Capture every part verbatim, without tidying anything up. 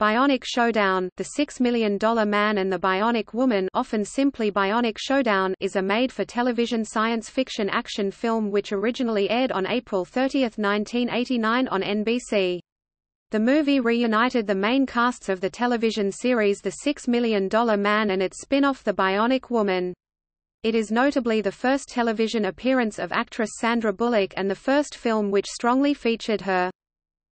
Bionic Showdown, The Six Million Dollar Man and the Bionic Woman, often simply Bionic Showdown, is a made-for-television science fiction action film which originally aired on April thirtieth, nineteen eighty-nine on N B C. The movie reunited the main casts of the television series The Six Million Dollar Man and its spin-off The Bionic Woman. It is notably the first television appearance of actress Sandra Bullock and the first film which strongly featured her.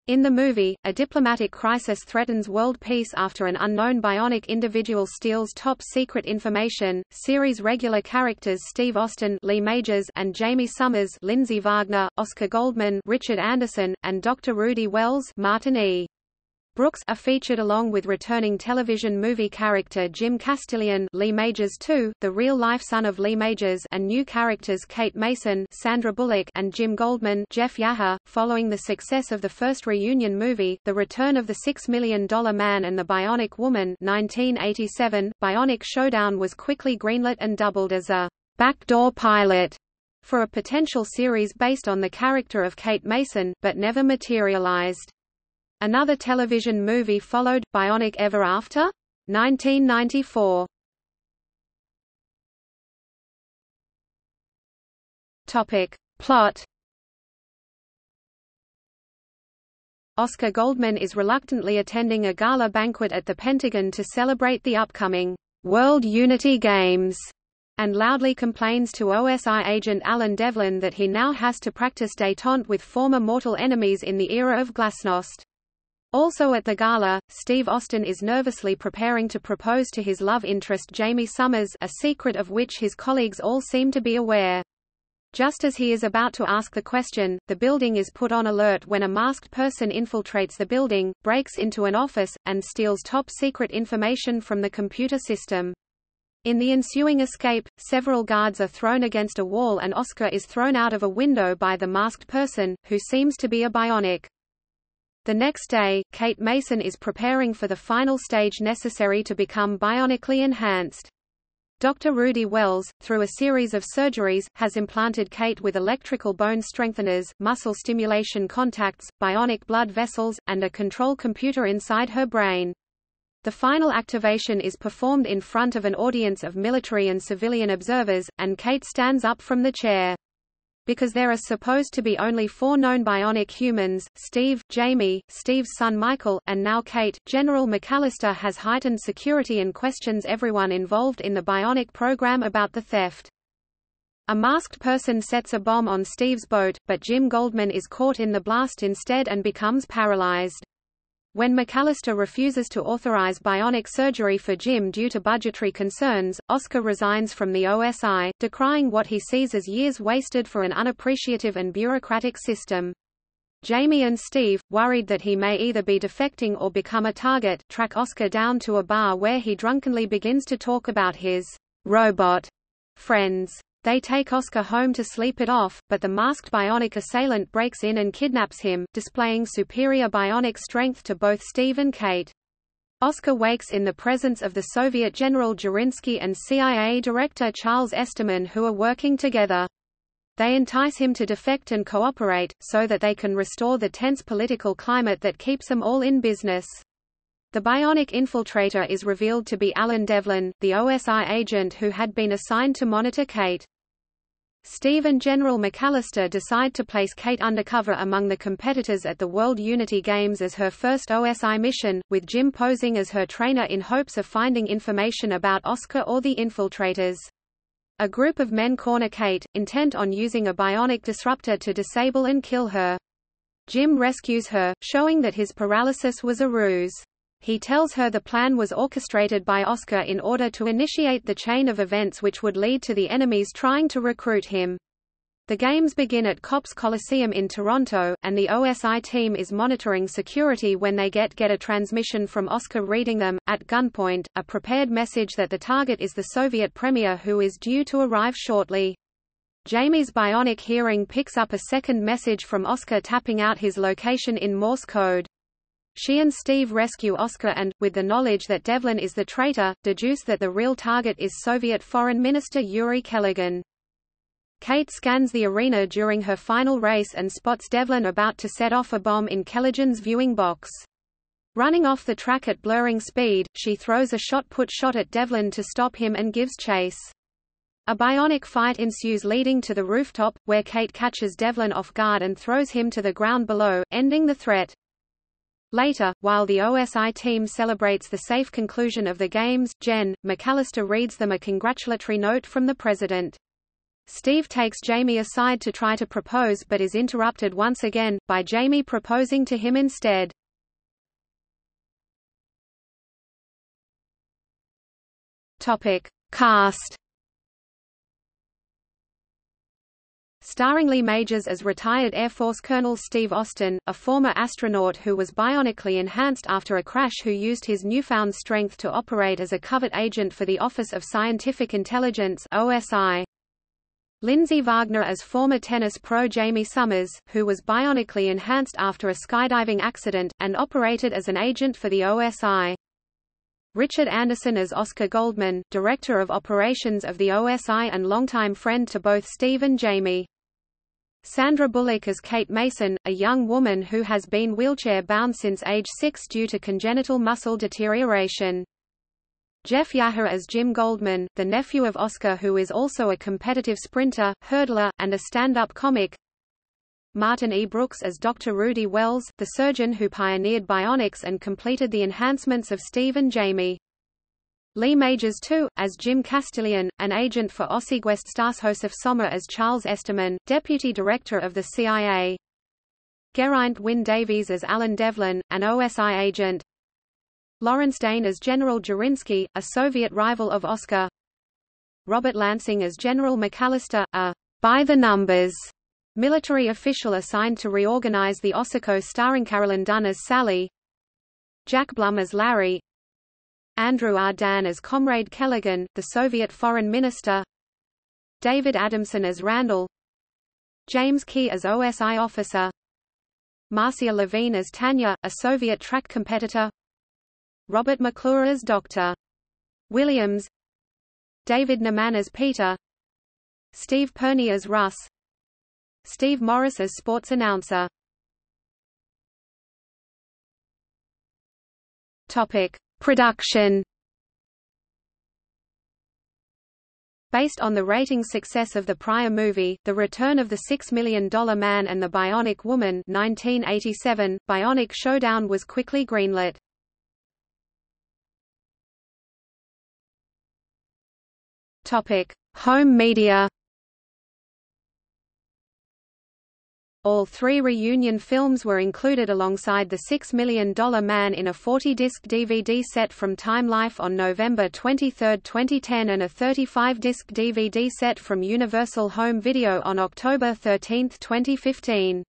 In the movie, a diplomatic crisis threatens world peace after an unknown bionic individual steals top-secret information. Series regular characters Steve Austin, Lee Majors, and Jamie Summers, Lindsay Wagner, Oscar Goldman, Richard Anderson, and Doctor Rudy Wells, Martin E. Brooks, are featured along with returning television movie character Jim Castilian, Lee Majors the Second, the real-life son of Lee Majors, and new characters Kate Mason, Sandra Bullock, and Jim Goldman, Jeff Yagher. Following the success of the first reunion movie, The Return of the Six Million Dollar Man and the Bionic Woman nineteen eighty-seven, Bionic Showdown was quickly greenlit and doubled as a backdoor pilot for a potential series based on the character of Kate Mason, but never materialized. Another television movie followed, Bionic Ever After? nineteen ninety-four. Topic. Plot. Oscar Goldman is reluctantly attending a gala banquet at the Pentagon to celebrate the upcoming World Unity Games, and loudly complains to O S I agent Alan Devlin that he now has to practice détente with former mortal enemies in the era of glasnost. Also at the gala, Steve Austin is nervously preparing to propose to his love interest Jamie Summers, a secret of which his colleagues all seem to be aware. Just as he is about to ask the question, the building is put on alert when a masked person infiltrates the building, breaks into an office, and steals top-secret information from the computer system. In the ensuing escape, several guards are thrown against a wall and Oscar is thrown out of a window by the masked person, who seems to be a bionic. The next day, Kate Mason is preparing for the final stage necessary to become bionically enhanced. Doctor Rudy Wells, through a series of surgeries, has implanted Kate with electrical bone strengtheners, muscle stimulation contacts, bionic blood vessels, and a control computer inside her brain. The final activation is performed in front of an audience of military and civilian observers, and Kate stands up from the chair. Because there are supposed to be only four known bionic humans, Steve, Jamie, Steve's son Michael, and now Kate, General McAllister has heightened security and questions everyone involved in the bionic program about the theft. A masked person sets a bomb on Steve's boat, but Jim Goldman is caught in the blast instead and becomes paralyzed. When McAllister refuses to authorize bionic surgery for Jim due to budgetary concerns, Oscar resigns from the O S I, decrying what he sees as years wasted for an unappreciative and bureaucratic system. Jamie and Steve, worried that he may either be defecting or become a target, track Oscar down to a bar where he drunkenly begins to talk about his robot friends. They take Oscar home to sleep it off, but the masked bionic assailant breaks in and kidnaps him, displaying superior bionic strength to both Steve and Kate. Oscar wakes in the presence of the Soviet General Jurinsky and C I A Director Charles Esterman, who are working together. They entice him to defect and cooperate, so that they can restore the tense political climate that keeps them all in business. The bionic infiltrator is revealed to be Alan Devlin, the O S I agent who had been assigned to monitor Kate. Steve and General McAllister decide to place Kate undercover among the competitors at the World Unity Games as her first O S I mission, with Jim posing as her trainer in hopes of finding information about Oscar or the infiltrators. A group of men corner Kate, intent on using a bionic disruptor to disable and kill her. Jim rescues her, showing that his paralysis was a ruse. He tells her the plan was orchestrated by Oscar in order to initiate the chain of events which would lead to the enemies trying to recruit him. The games begin at Cops Coliseum in Toronto, and the O S I team is monitoring security when they get get a transmission from Oscar reading them, at gunpoint, a prepared message that the target is the Soviet premier who is due to arrive shortly. Jamie's bionic hearing picks up a second message from Oscar tapping out his location in Morse code. She and Steve rescue Oscar and, with the knowledge that Devlin is the traitor, deduce that the real target is Soviet Foreign Minister Yuri Kelligan. Kate scans the arena during her final race and spots Devlin about to set off a bomb in Kelligan's viewing box. Running off the track at blurring speed, she throws a shot-put shot at Devlin to stop him and gives chase. A bionic fight ensues, leading to the rooftop, where Kate catches Devlin off guard and throws him to the ground below, ending the threat. Later, while the O S I team celebrates the safe conclusion of the games, Jen McAllister reads them a congratulatory note from the president. Steve takes Jamie aside to try to propose but is interrupted once again, by Jamie proposing to him instead. Topic: Cast. Starring Lee Majors as retired Air Force Colonel Steve Austin, a former astronaut who was bionically enhanced after a crash, who used his newfound strength to operate as a covert agent for the Office of Scientific Intelligence (O S I). Lindsay Wagner as former tennis pro Jamie Summers, who was bionically enhanced after a skydiving accident and operated as an agent for the O S I. Richard Anderson as Oscar Goldman, Director of Operations of the O S I and longtime friend to both Steve and Jamie. Sandra Bullock as Kate Mason, a young woman who has been wheelchair-bound since age six due to congenital muscle deterioration. Jeff Yagher as Jim Goldman, the nephew of Oscar, who is also a competitive sprinter, hurdler, and a stand-up comic. Martin E. Brooks as Doctor Rudy Wells, the surgeon who pioneered bionics and completed the enhancements of Steve and Jamie. Lee Majors the second, as Jim Castilian, an agent for O S I. Josef Sommer as Charles Esterman, Deputy Director of the C I A. Geraint Wynne Davies as Alan Devlin, an O S I agent. Lawrence Dane as General Jurinsky, a Soviet rival of Oscar. Robert Lansing as General McAllister, a by-the-numbers military official assigned to reorganize the O S I C O, starring Carolyn Dunn as Sally, Jack Blum as Larry, Andrew R. Dan as Comrade Kelligan, the Soviet foreign minister, David Adamson as Randall, James Key as O S I officer, Marcia Levine as Tanya, a Soviet track competitor, Robert McClure as Doctor Williams, David Namana as Peter, Steve Purney as Russ, Steve Morris as sports announcer. Topic: Production. Based on the rating success of the prior movie, The Return of the Six Million Dollar Man and the Bionic Woman nineteen eighty-seven, Bionic Showdown was quickly greenlit. Topic: Home media. All three reunion films were included alongside The Six Million Dollar Man in a forty-disc D V D set from Time Life on November twenty-third, twenty ten and a thirty-five-disc D V D set from Universal Home Video on October thirteenth, twenty fifteen.